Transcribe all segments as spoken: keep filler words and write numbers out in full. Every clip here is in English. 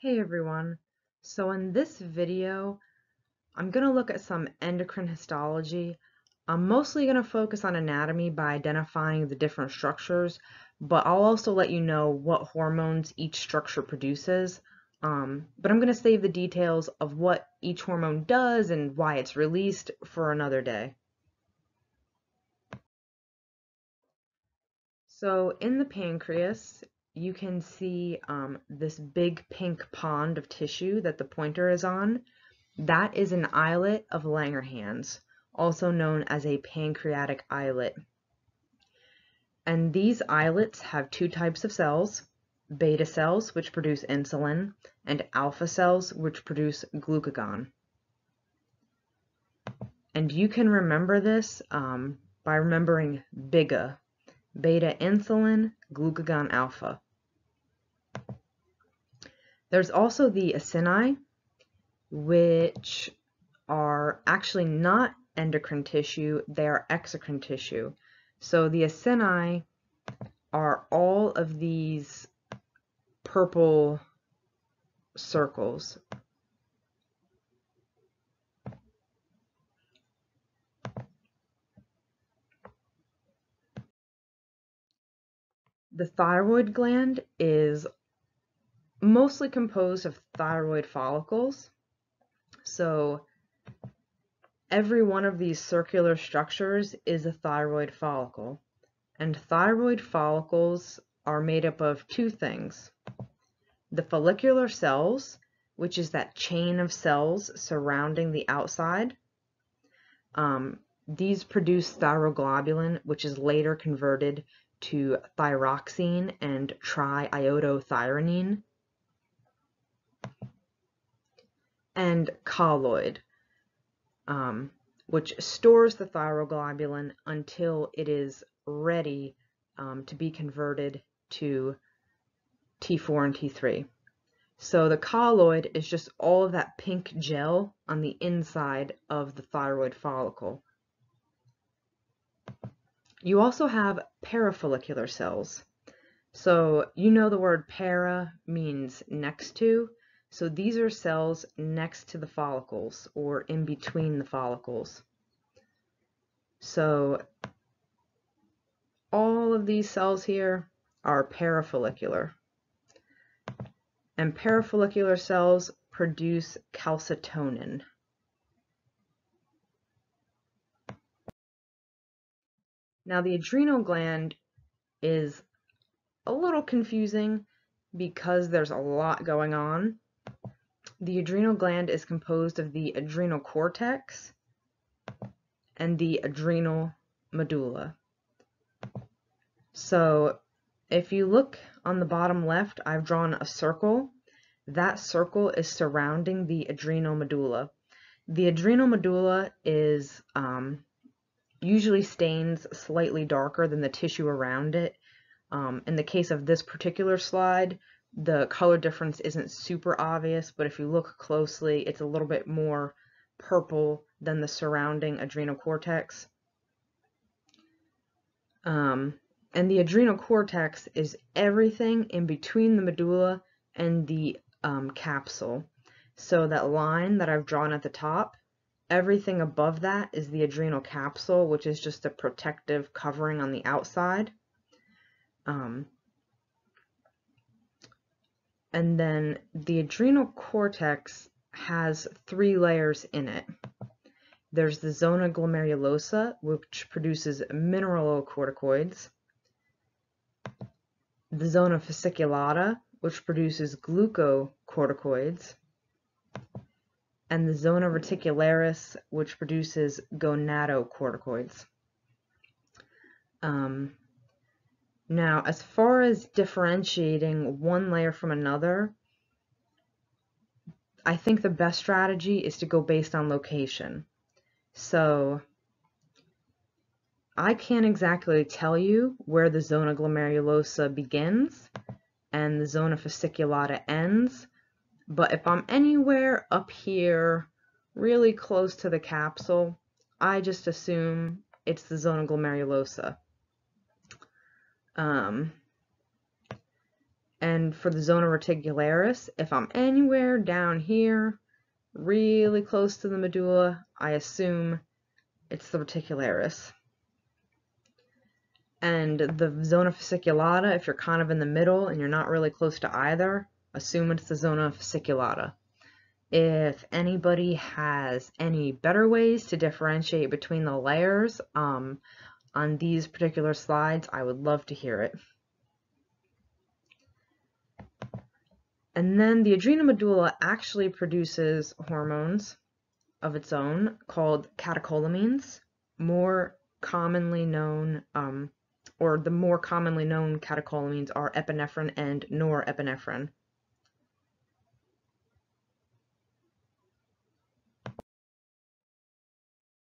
Hey everyone, so in this video I'm going to look at some endocrine histology. I'm mostly going to focus on anatomy by identifying the different structures, but I'll also let you know what hormones each structure produces, um, but I'm going to save the details of what each hormone does and why it's released for another day. So in the pancreas, you can see um, this big pink pond of tissue that the pointer is on. That is an islet of Langerhans, also known as a pancreatic islet. And these islets have two types of cells, beta cells, which produce insulin, and alpha cells, which produce glucagon. And you can remember this um, by remembering BIGA, beta insulin, glucagon alpha. There's also the acini, which are actually not endocrine tissue, they are exocrine tissue. So the acini are all of these purple circles. The thyroid gland is mostly composed of thyroid follicles. So every one of these circular structures is a thyroid follicle. And thyroid follicles are made up of two things. The follicular cells, which is that chain of cells surrounding the outside. Um, these produce thyroglobulin, which is later converted to thyroxine and triiodothyronine. And colloid, um, which stores the thyroglobulin until it is ready um, to be converted to T four and T three. So the colloid is just all of that pink gel on the inside of the thyroid follicle. You also have parafollicular cells. So you know the word para means next to. So these are cells next to the follicles or in between the follicles. So all of these cells here are parafollicular. And parafollicular cells produce calcitonin. Now the adrenal gland is a little confusing because there's a lot going on. The adrenal gland is composed of the adrenal cortex and the adrenal medulla. So if you look on the bottom left, I've drawn a circle. That circle is surrounding the adrenal medulla. The adrenal medulla is um, usually stains slightly darker than the tissue around it. Um, in the case of this particular slide, the color difference isn't super obvious, but if you look closely, it's a little bit more purple than the surrounding adrenal cortex. Um, and the adrenal cortex is everything in between the medulla and the um, capsule. So that line that I've drawn at the top, everything above that is the adrenal capsule, which is just a protective covering on the outside. Um, and then the adrenal cortex has three layers in it. There's the zona glomerulosa, which produces mineralocorticoids. The zona fasciculata, which produces glucocorticoids. And the zona reticularis, which produces gonadocorticoids. Um, now, as far as differentiating one layer from another, I think the best strategy is to go based on location. So I can't exactly tell you where the zona glomerulosa begins and the zona fasciculata ends. But if I'm anywhere up here, really close to the capsule, I just assume it's the zona glomerulosa. Um, And for the zona reticularis, if I'm anywhere down here, really close to the medulla, I assume it's the reticularis. And the zona fasciculata, if you're kind of in the middle and you're not really close to either, assume it's the zona fasciculata. If anybody has any better ways to differentiate between the layers um, on these particular slides, I would love to hear it. And then the adrenal medulla actually produces hormones of its own called catecholamines, more commonly known, um, or the more commonly known catecholamines are epinephrine and norepinephrine.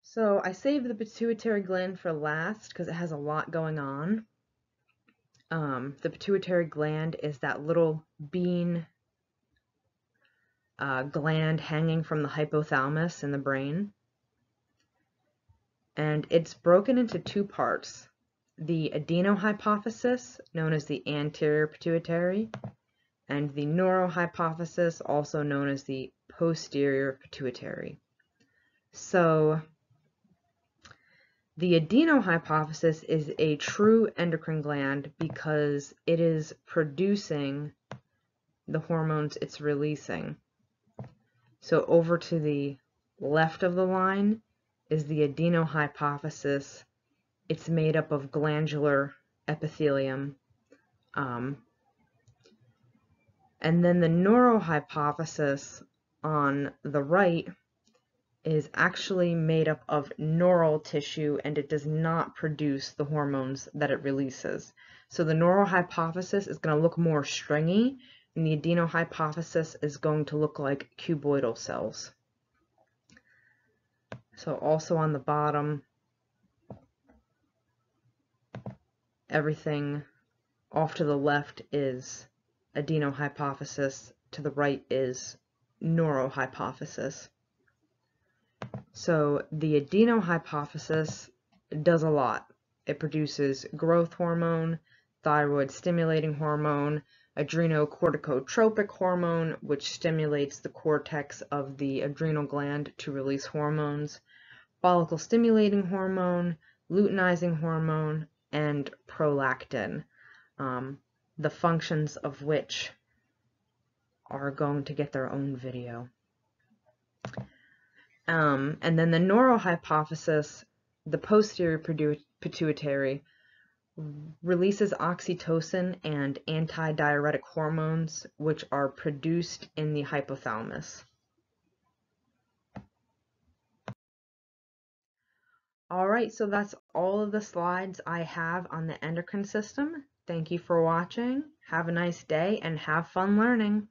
So I saved the pituitary gland for last because it has a lot going on. Um, the pituitary gland is that little bean uh, gland hanging from the hypothalamus in the brain. And it's broken into two parts, the adenohypophysis, known as the anterior pituitary, and the neurohypophysis, also known as the posterior pituitary. So the adenohypophysis is a true endocrine gland because it is producing the hormones it's releasing. So over to the left of the line is the adenohypophysis. It's made up of glandular epithelium. Um, and then the neurohypophysis on the right is actually made up of neural tissue, and it does not produce the hormones that it releases. So the neurohypophysis is going to look more stringy, and the adenohypophysis is going to look like cuboidal cells. So also on the bottom, everything off to the left is adenohypophysis, to the right is neurohypophysis. So the adenohypophysis does a lot. It produces growth hormone, thyroid stimulating hormone, adrenocorticotropic hormone, which stimulates the cortex of the adrenal gland to release hormones, follicle stimulating hormone, luteinizing hormone, and prolactin, um, the functions of which are going to get their own video. Um, and then the neurohypophysis, the posterior pituitary, releases oxytocin and antidiuretic hormones, which are produced in the hypothalamus. All right, so that's all of the slides I have on the endocrine system. Thank you for watching. Have a nice day and have fun learning.